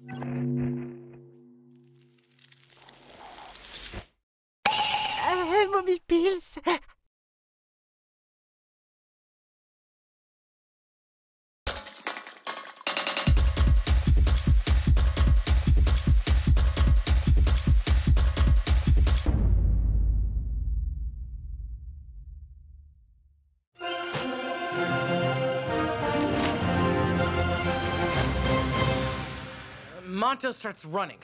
Mommy, please. Mantos starts running,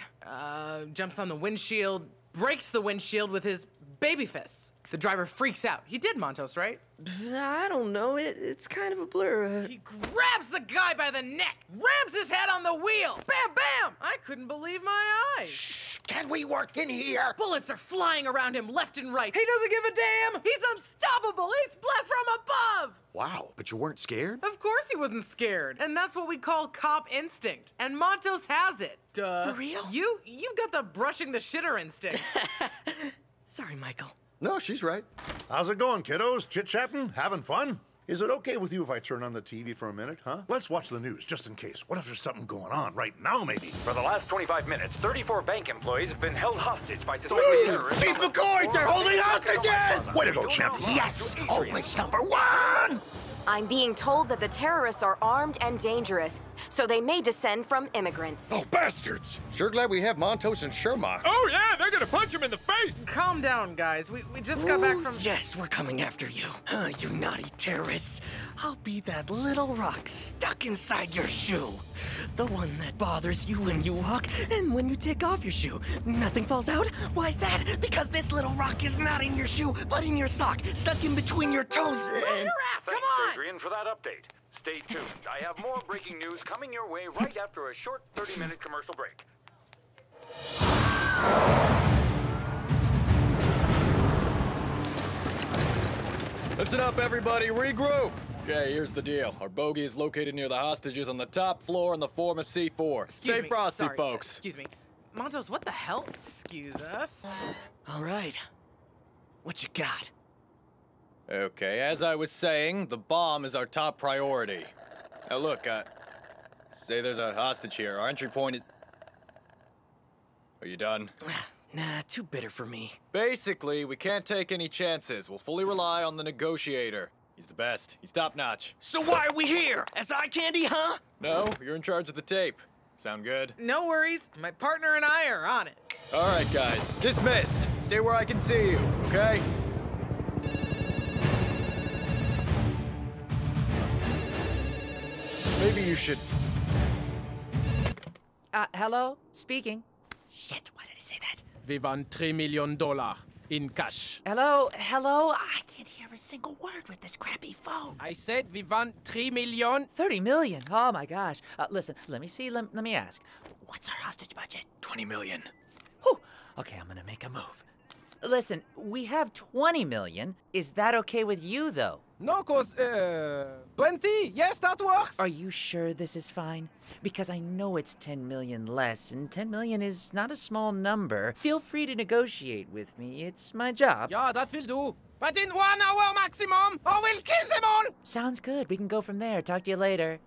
jumps on the windshield, breaks the windshield with his baby fists. The driver freaks out. He did Mantos, right? I don't know. It's kind of a blur. He grabs the guy by the neck, rams his head on the wheel. Bam, bam! I couldn't believe my eyes. Shh! Can we work in here? Bullets are flying around him left and right. He doesn't give a damn. He's unstoppable. He's blessed from above. Wow, but you weren't scared? Of course he wasn't scared. And that's what we call cop instinct. And Mantos has it. For real? You've got the brushing the shitter instinct. Sorry, Michael. No, she's right. How's it going, kiddos? Chit-chatting? Having fun? Is it okay with you if I turn on the TV for a minute, huh? Let's watch the news, just in case. What if there's something going on right now, maybe? For the last 25 minutes, 34 bank employees have been held hostage by suspected terrorists. Chief McCoy, they're holding hostages! Way to go, champ. Yes! Always number one! I'm being told that the terrorists are armed and dangerous, so they may descend from immigrants. Oh, bastards! Sure glad we have Mantos and Shermock. Oh, yeah, they're gonna punch him in the face! Calm down, guys. We just got back from... Yes, we're coming after you. Huh, you naughty terrorists. I'll be that little rock stuck inside your shoe. The one that bothers you when you walk and when you take off your shoe. Nothing falls out? Why's that? Because this little rock is not in your shoe, but in your sock, stuck in between your toes and... Move your ass, come on! Adrian, for that update. Stay tuned. I have more breaking news coming your way right after a short 30-minute commercial break. Listen up, everybody. Regroup. Okay, here's the deal. Our bogey is located near the hostages on the top floor in the form of C4. Stay frosty, folks. Excuse me. Mantos, what the hell? Excuse us. All right. What you got? Okay, as I was saying, the bomb is our top priority. Now look, say there's a hostage here. Our entry point is... Are you done? Nah, too bitter for me. Basically, we can't take any chances. We'll fully rely on the negotiator. He's the best. He's top-notch. So why are we here? As eye candy, huh? No, you're in charge of the tape. Sound good? No worries. My partner and I are on it. All right, guys. Dismissed. Stay where I can see you, okay? Maybe you should... hello? Speaking. Shit, why did I say that? We want $3 million in cash. Hello? I can't hear a single word with this crappy phone. I said we want $3 million. 30 million? Oh, my gosh. Listen, let me see. Let me ask. What's our hostage budget? 20 million. Whew. Okay, I'm gonna make a move. Listen, we have 20 million. Is that okay with you, though? No, cause, 20? Yes, that works! Are you sure this is fine? Because I know it's 10 million less, and 10 million is not a small number. Feel free to negotiate with me. It's my job. Yeah, that will do. But in 1 hour maximum, I will kill them all! Sounds good. We can go from there. Talk to you later.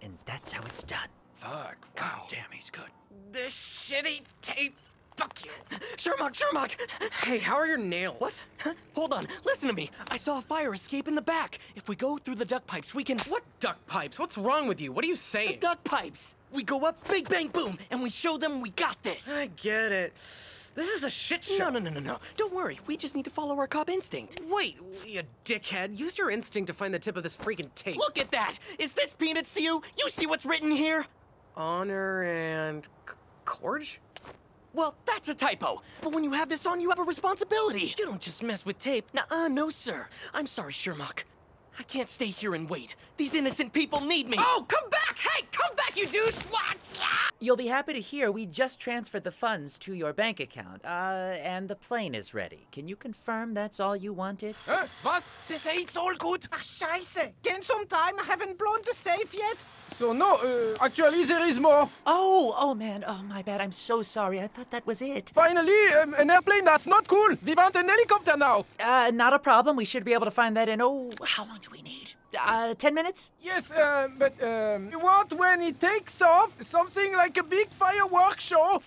And that's how it's done. Fuck. Wow. God damn, he's good. This shitty tape... Fuck you! Shermock! Hey, how are your nails? What? Huh? Hold on, listen to me. I saw a fire escape in the back. If we go through the duct pipes, we can... What duct pipes? What's wrong with you? What are you saying? The duct pipes! We go up, big bang boom, and we show them we got this. I get it. This is a shit show. No. Don't worry, we just need to follow our cop instinct. Wait, you dickhead. Use your instinct to find the tip of this freaking tape. Look at that! Is this peanuts to you? You see what's written here? Honor and... Corge? Well, that's a typo. But when you have this on, you have a responsibility. You don't just mess with tape. Nuh-uh, no, sir. I'm sorry, Shermock. I can't stay here and wait. These innocent people need me. Oh, come back! Hey, come back, you douchebag! You'll be happy to hear we just transferred the funds to your bank account. And the plane is ready. Can you confirm that's all you wanted? Was? They say it's all good. Ah, scheiße. Gain some time. I haven't blown the safe yet. So no, actually there is more. Oh man. Oh, my bad. I'm so sorry. I thought that was it. Finally, an airplane. That's not cool. We want an helicopter now. Not a problem. We should be able to find that in, how long do we need? 10 minutes? Yes, but what when it takes off, something like like a big firework show.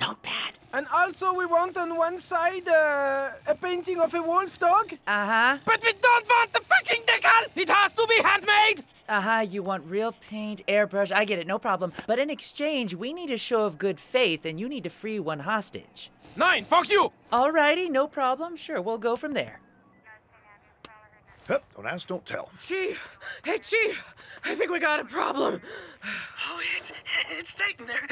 Not bad. And also we want on one side a painting of a wolf dog. Uh-huh. But we don't want the fucking decal! It has to be handmade! Uh-huh, you want real paint, airbrush, I get it, no problem. But in exchange, we need a show of good faith and you need to free one hostage. 9, fuck you! Alrighty, no problem, sure, we'll go from there. Don't ask, don't tell. Chief! Hey, Chief! I think we got a problem. Oh, it's taken there.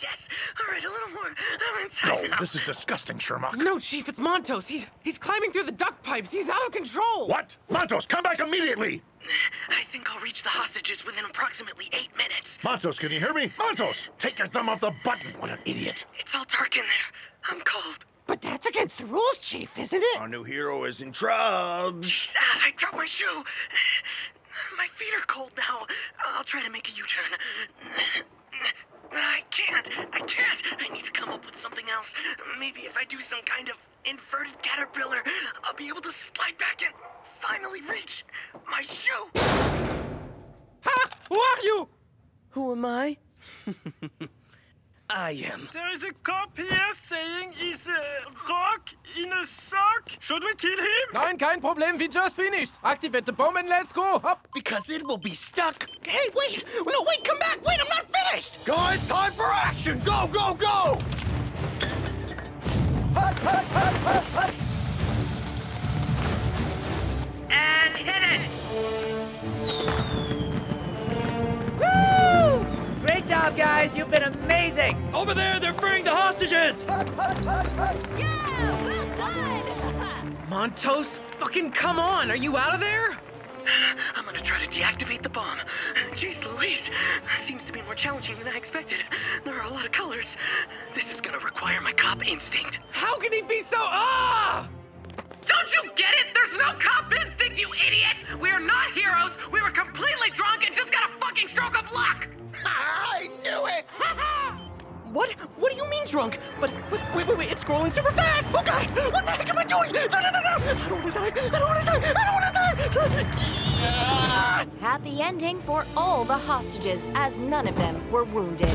Yes! All right, a little more. I'm inside now. This is disgusting, Shermock. No, Chief, it's Mantos. He's climbing through the duct pipes. He's out of control. What? Mantos, come back immediately! I think I'll reach the hostages within approximately 8 minutes. Mantos, can you hear me? Mantos! Take your thumb off the button. What an idiot. It's all dark in there. I'm cold. But that's against the rules, Chief, isn't it? Our new hero is in trouble. Jeez, I dropped my shoe. My feet are cold now. I'll try to make a U-turn. I can't. I need to come up with something else. Maybe if I do some kind of inverted caterpillar, I'll be able to slide back and finally reach my shoe. Ha! Who are you? Who am I? I am. There is a cop here saying he's a rock in a sock. Should we kill him? Nein, kein Problem. We just finished. Activate the bomb and let's go. Up. Because it will be stuck. Hey, wait. No, wait, come back. Wait, I'm not finished. Guys, time for action. Go, go, go. Hut, hut, hut, hut, hut. And hit it. Good job, guys! You've been amazing! Over there, they're freeing the hostages! Yeah! Well done! Mantos, fucking come on! Are you out of there? I'm gonna try to deactivate the bomb. Jeez Louise, seems to be more challenging than I expected. There are a lot of colors. This is gonna require my cop instinct. How can he be so... Ah! Don't you get it? There's no cop instinct, you idiot! We are not heroes! We were completely drunk and just got a fucking stroke of luck! I knew it! What? What do you mean drunk? But wait, it's scrolling super fast! Oh God! What the heck am I doing? No! I don't wanna die! Happy ending for all the hostages, as none of them were wounded.